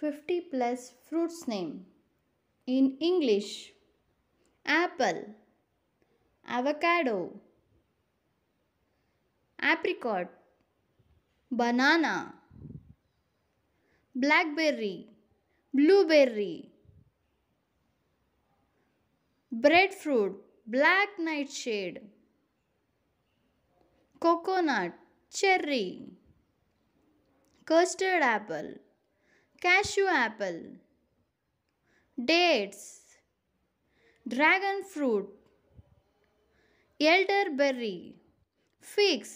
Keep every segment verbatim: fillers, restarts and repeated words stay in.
fifty plus fruits name. In English, apple, avocado, apricot, banana, blackberry, blueberry, breadfruit, black nightshade, coconut, cherry, custard apple, cashew apple, dates, dragon fruit, elderberry, figs,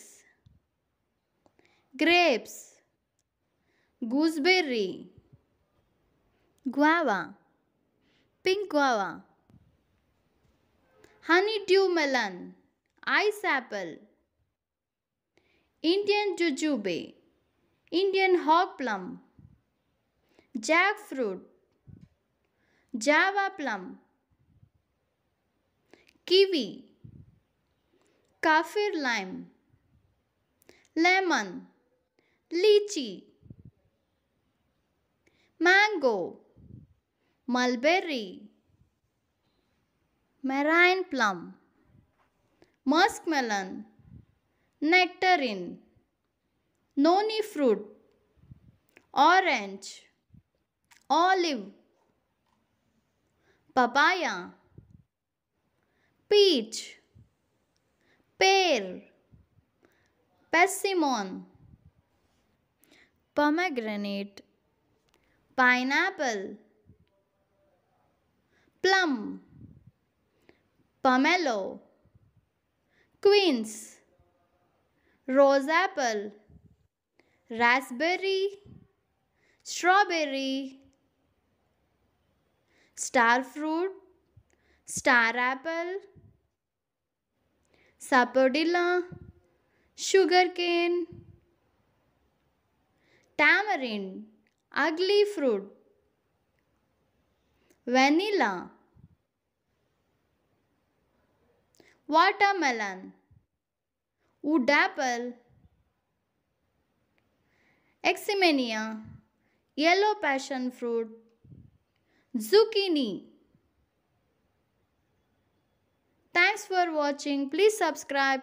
grapes, gooseberry, guava, pink guava, honeydew melon, ice apple, Indian jujube, Indian hog plum, jackfruit, Java plum, kiwi, kaffir lime, lemon, lychee, mango, mulberry, marine plum, muskmelon, nectarine, noni fruit, orange, olive, papaya, peach, pear, persimmon, pomegranate, pineapple, plum, pomelo, quince, rose apple, raspberry, strawberry, star fruit, star apple, sapodilla, sugarcane, tamarind, ugly fruit, vanilla, watermelon, wood apple, eczema, yellow passion fruit, zucchini. Thanks for watching. Please subscribe.